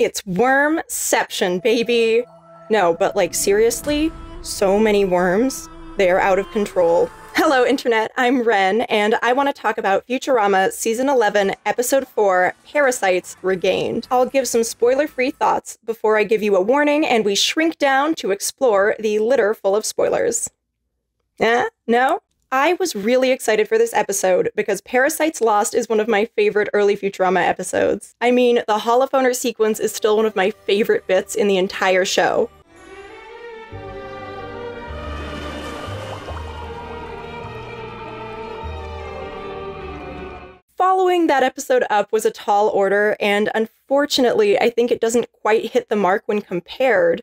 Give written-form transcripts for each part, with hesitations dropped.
It's wormception, baby! No, but like seriously, so many worms. They are out of control. Hello Internet, I'm Ren, and I want to talk about Futurama Season 11, Episode 4, Parasites Regained. I'll give some spoiler-free thoughts before I give you a warning and we shrink down to explore the litter full of spoilers. Eh? No? I was really excited for this episode because Parasites Lost is one of my favorite early Futurama episodes. I mean, the holophoner sequence is still one of my favorite bits in the entire show. Following that episode up was a tall order, and unfortunately, I think it doesn't quite hit the mark when compared.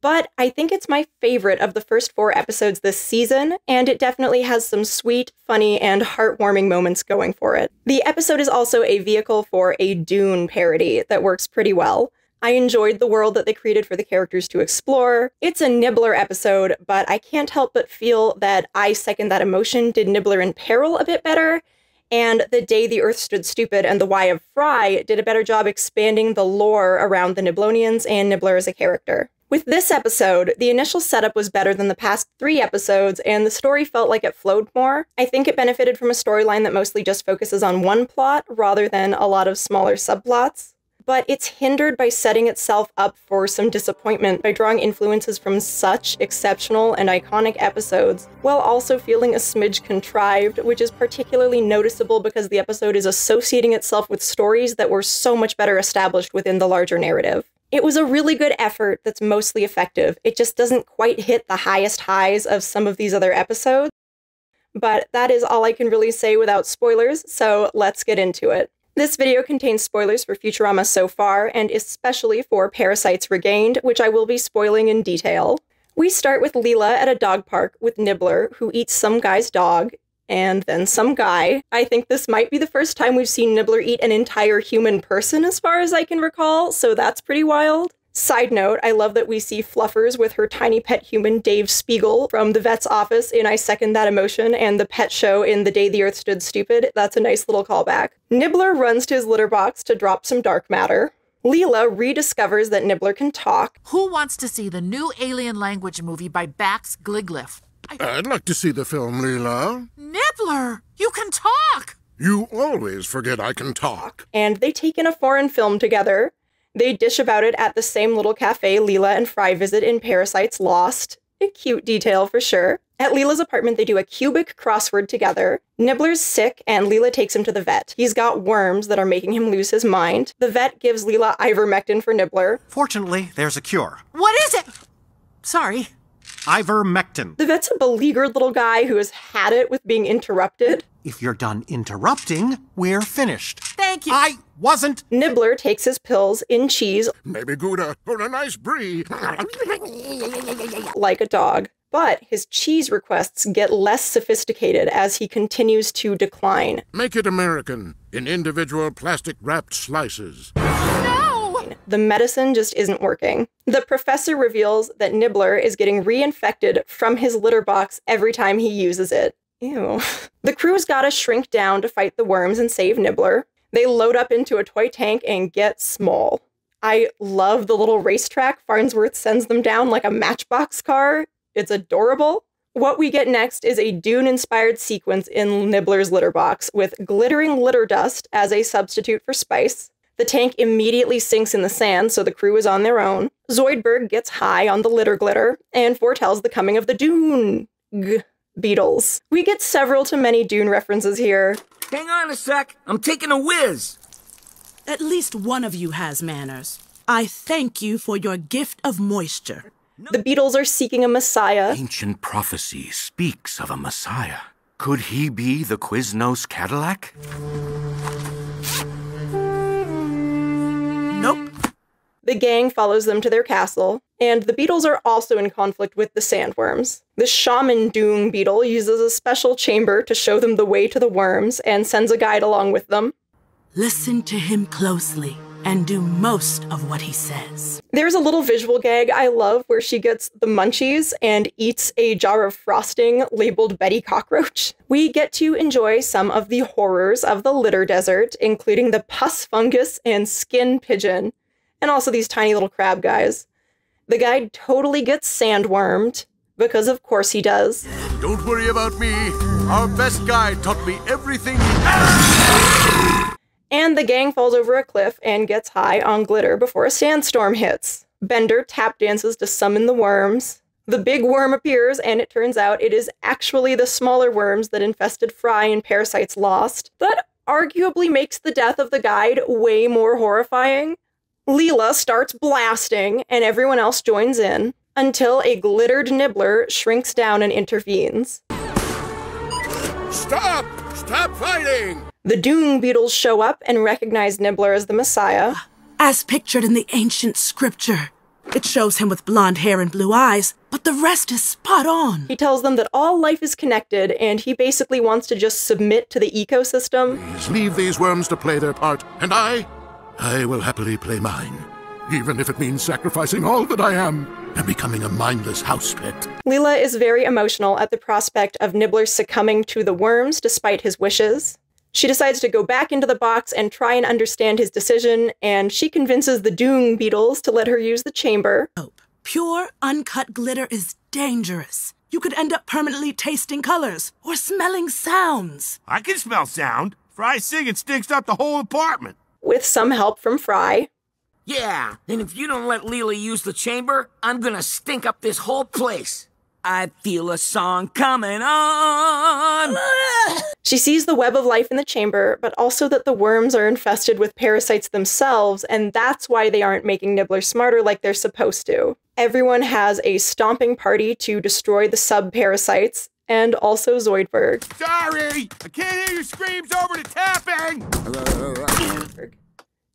But I think it's my favorite of the first four episodes this season, and it definitely has some sweet, funny, and heartwarming moments going for it. The episode is also a vehicle for a Dune parody that works pretty well. I enjoyed the world that they created for the characters to explore. It's a Nibbler episode, but I can't help but feel that I Second That Emotion did Nibbler in Peril a bit better, and The Day the Earth Stood Stupid and The Why of Fry did a better job expanding the lore around the Nibblonians and Nibbler as a character. With this episode, the initial setup was better than the past three episodes, and the story felt like it flowed more. I think it benefited from a storyline that mostly just focuses on one plot, rather than a lot of smaller subplots. But it's hindered by setting itself up for some disappointment by drawing influences from such exceptional and iconic episodes, while also feeling a smidge contrived, which is particularly noticeable because the episode is associating itself with stories that were so much better established within the larger narrative. It was a really good effort that's mostly effective. It just doesn't quite hit the highest highs of some of these other episodes. But that is all I can really say without spoilers, so let's get into it. This video contains spoilers for Futurama so far, and especially for Parasites Regained, which I will be spoiling in detail. We start with Leela at a dog park with Nibbler, who eats some guy's dog, and then some guy. I think this might be the first time we've seen Nibbler eat an entire human person as far as I can recall, so that's pretty wild. Side note, I love that we see Fluffers with her tiny pet human Dave Spiegel from the vet's office in I Second That Emotion and the pet show in The Day the Earth Stood Stupid. That's a nice little callback. Nibbler runs to his litter box to drop some dark matter. Leela rediscovers that Nibbler can talk. Who wants to see the new alien language movie by Bax Gligliff? I'd like to see the film, Leela. Nibbler, you can talk! You always forget I can talk. And they take in a foreign film together. They dish about it at the same little cafe Leela and Fry visit in Parasites Lost. A cute detail for sure. At Leela's apartment, they do a cubic crossword together. Nibbler's sick, and Leela takes him to the vet. He's got worms that are making him lose his mind. The vet gives Leela ivermectin for Nibbler. Fortunately, there's a cure. What is it? Sorry. Ivermectin. The vet's a beleaguered little guy who has had it with being interrupted. If you're done interrupting, we're finished. Thank you. I wasn't. Nibbler takes his pills in cheese. Maybe Gouda or a nice brie. Like a dog. But his cheese requests get less sophisticated as he continues to decline. Make it American in individual plastic-wrapped slices. The medicine just isn't working. The professor reveals that Nibbler is getting reinfected from his litter box every time he uses it. Ew. The crew's gotta shrink down to fight the worms and save Nibbler. They load up into a toy tank and get small. I love the little racetrack Farnsworth sends them down like a matchbox car. It's adorable. What we get next is a Dune-inspired sequence in Nibbler's litter box with glittering litter dust as a substitute for spice. The tank immediately sinks in the sand, so the crew is on their own. Zoidberg gets high on the litter glitter and foretells the coming of the Doong beetles. We get several to many Dune references here. Hang on a sec, I'm taking a whiz. At least one of you has manners. I thank you for your gift of moisture. The beetles are seeking a messiah. Ancient prophecy speaks of a messiah. Could he be the Quiznos Cadillac? The gang follows them to their castle, and the beetles are also in conflict with the sandworms. The shaman Doong beetle uses a special chamber to show them the way to the worms and sends a guide along with them. Listen to him closely and do most of what he says. There's a little visual gag I love where she gets the munchies and eats a jar of frosting labeled Betty Cockroach. We get to enjoy some of the horrors of the litter desert, including the pus fungus and skin pigeon. and also these tiny little crab guys. The guy totally gets sandwormed, because of course he does. Don't worry about me. Our best guy taught me everything. And the gang falls over a cliff and gets high on glitter before a sandstorm hits. Bender tap dances to summon the worms. The big worm appears, and it turns out it is actually the smaller worms that infested Fry in Parasites Lost. That arguably makes the death of the guide way more horrifying. Leela starts blasting, and everyone else joins in, until a glittered nibbler shrinks down and intervenes. Stop! Stop fighting! The Doong beetles show up and recognize Nibbler as the Messiah. As pictured in the ancient scripture. It shows him with blonde hair and blue eyes, but the rest is spot on. He tells them that all life is connected, and he basically wants to just submit to the ecosystem. Please leave these worms to play their part, and I will happily play mine, even if it means sacrificing all that I am and becoming a mindless house pet. Leela is very emotional at the prospect of Nibbler succumbing to the worms despite his wishes. She decides to go back into the box and try and understand his decision, and she convinces the Doong beetles to let her use the chamber. Oh, pure, uncut glitter is dangerous. You could end up permanently tasting colors or smelling sounds. I can smell sound. Fry singing stinks up the whole apartment. With some help from Fry. Yeah, and if you don't let Leela use the chamber, I'm gonna stink up this whole place. I feel a song coming on! She sees the web of life in the chamber, but also that the worms are infested with parasites themselves, and that's why they aren't making Nibbler smarter like they're supposed to. Everyone has a stomping party to destroy the sub-parasites, and also Zoidberg. Sorry! I can't hear your screams over the tapping!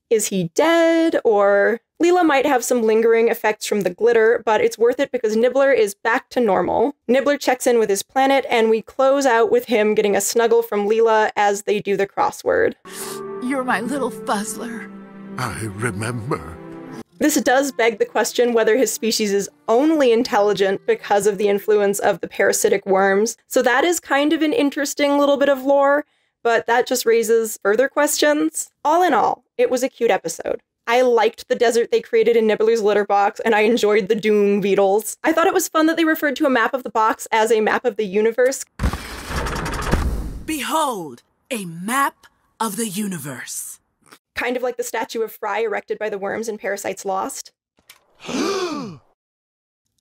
Is he dead, or... Leela might have some lingering effects from the glitter, but it's worth it because Nibbler is back to normal. Nibbler checks in with his planet, and we close out with him getting a snuggle from Leela as they do the crossword. You're my little Fuzzler. I remember. This does beg the question whether his species is only intelligent because of the influence of the parasitic worms. So that is kind of an interesting little bit of lore, but that just raises further questions. All in all, it was a cute episode. I liked the desert they created in Nibbler's litter box, and I enjoyed the Doong beetles. I thought it was fun that they referred to a map of the box as a map of the universe. Behold, a map of the universe. Kind of like the statue of Fry erected by the worms in Parasites Lost.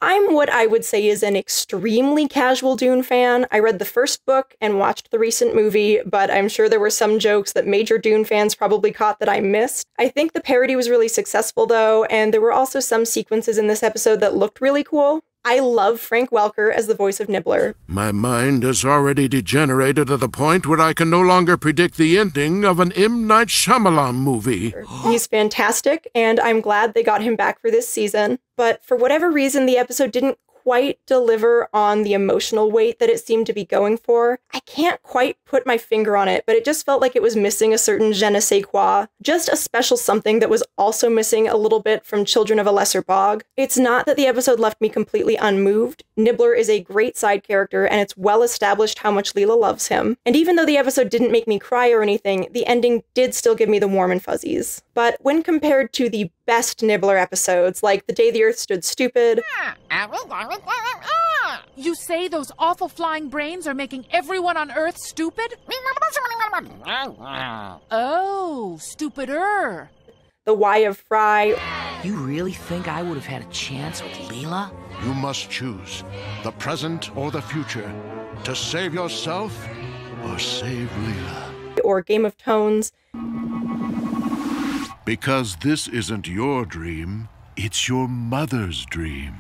I'm what I would say is an extremely casual Dune fan. I read the first book and watched the recent movie, but I'm sure there were some jokes that major Dune fans probably caught that I missed. I think the parody was really successful, though, and there were also some sequences in this episode that looked really cool. I love Frank Welker as the voice of Nibbler. My mind has already degenerated to the point where I can no longer predict the ending of an M. Night Shyamalan movie. He's fantastic, and I'm glad they got him back for this season. But for whatever reason, the episode didn't quite deliver on the emotional weight that it seemed to be going for. I can't quite put my finger on it, but it just felt like it was missing a certain je ne sais quoi, just a special something that was also missing a little bit from Children of a Lesser Bog. It's not that the episode left me completely unmoved. Nibbler is a great side character, and it's well established how much Leela loves him. And even though the episode didn't make me cry or anything, the ending did still give me the warm and fuzzies. But when compared to the best Nibbler episodes, like The Day the Earth Stood Stupid... You say those awful flying brains are making everyone on Earth stupid? Oh, stupider. The Why of Fry. You really think I would have had a chance with Leela? You must choose the present or the future to save yourself or save Leela. Or Game of Tones. Because this isn't your dream, it's your mother's dream.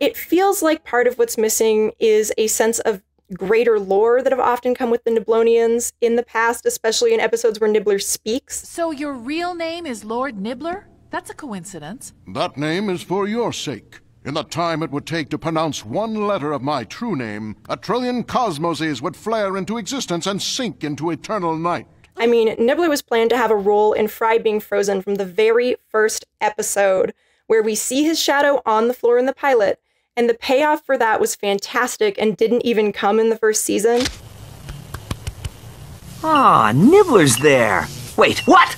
It feels like part of what's missing is a sense of greater lore that have often come with the Nibblonians in the past, especially in episodes where Nibbler speaks. So your real name is Lord Nibbler? That's a coincidence. That name is for your sake. In the time it would take to pronounce one letter of my true name, 1 trillion cosmoses would flare into existence and sink into eternal night. I mean, Nibbler was planned to have a role in Fry being frozen from the very first episode, where we see his shadow on the floor in the pilot. And the payoff for that was fantastic and didn't even come in the first season. Ah, Nibbler's there. Wait, what?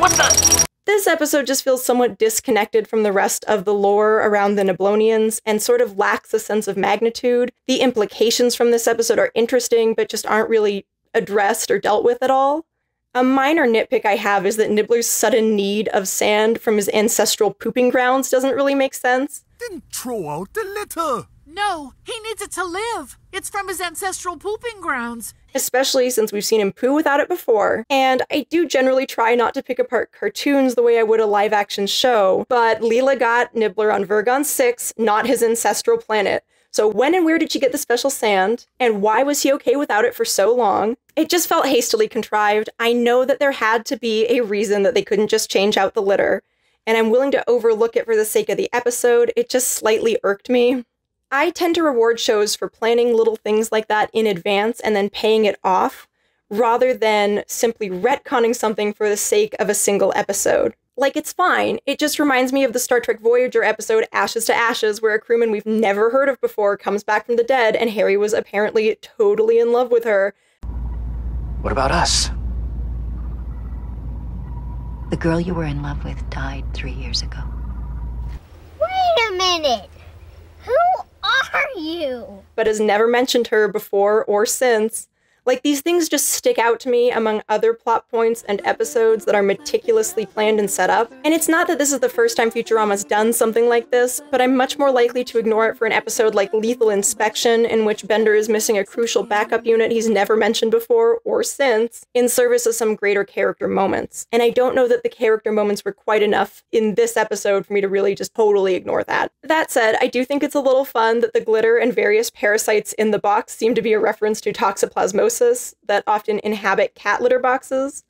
What the? This episode just feels somewhat disconnected from the rest of the lore around the Nibblonians and sort of lacks a sense of magnitude. The implications from this episode are interesting, but just aren't really addressed or dealt with at all. A minor nitpick I have is that Nibbler's sudden need of sand from his ancestral pooping grounds doesn't really make sense. Didn't throw out the litter! No, he needs it to live! It's from his ancestral pooping grounds! Especially since we've seen him poo without it before, and I do generally try not to pick apart cartoons the way I would a live-action show, but Leela got Nibbler on Vergon 6, not his ancestral planet. So when and where did she get the special sand? And why was he okay without it for so long? It just felt hastily contrived. I know that there had to be a reason that they couldn't just change out the litter, and I'm willing to overlook it for the sake of the episode. It just slightly irked me. I tend to reward shows for planning little things like that in advance and then paying it off, rather than simply retconning something for the sake of a single episode. Like, it's fine. It just reminds me of the Star Trek Voyager episode Ashes to Ashes, where a crewman we've never heard of before comes back from the dead and Harry was apparently totally in love with her. What about us? The girl you were in love with died 3 years ago. Wait a minute! Who are you? But has never mentioned her before or since. Like, these things just stick out to me among other plot points and episodes that are meticulously planned and set up. And it's not that this is the first time Futurama's done something like this, but I'm much more likely to ignore it for an episode like Lethal Inspection, in which Bender is missing a crucial backup unit he's never mentioned before or since, in service of some greater character moments. And I don't know that the character moments were quite enough in this episode for me to really just totally ignore that. That said, I do think it's a little fun that the glitter and various parasites in the box seem to be a reference to toxoplasmosis, that often inhabit cat litter boxes,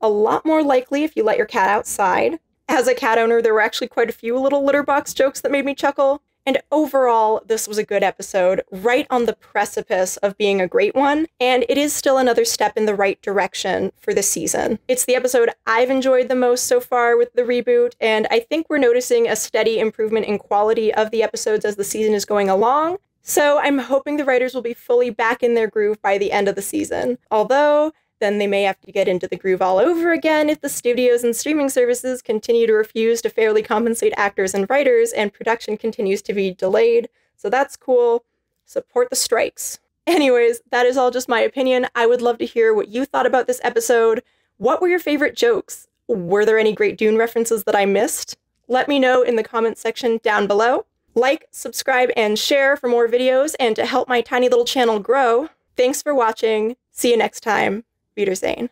a lot more likely if you let your cat outside. As a cat owner, there were actually quite a few little litter box jokes that made me chuckle, and overall, this was a good episode, right on the precipice of being a great one, and it is still another step in the right direction for the season. It's the episode I've enjoyed the most so far with the reboot, and I think we're noticing a steady improvement in quality of the episodes as the season is going along. So I'm hoping the writers will be fully back in their groove by the end of the season. Although, then they may have to get into the groove all over again if the studios and streaming services continue to refuse to fairly compensate actors and writers, and production continues to be delayed. So that's cool. Support the strikes. Anyways, that is all just my opinion. I would love to hear what you thought about this episode. What were your favorite jokes? Were there any great Dune references that I missed? Let me know in the comments section down below. Like, subscribe, and share for more videos and to help my tiny little channel grow. Thanks for watching. See you next time. Wiedersehen.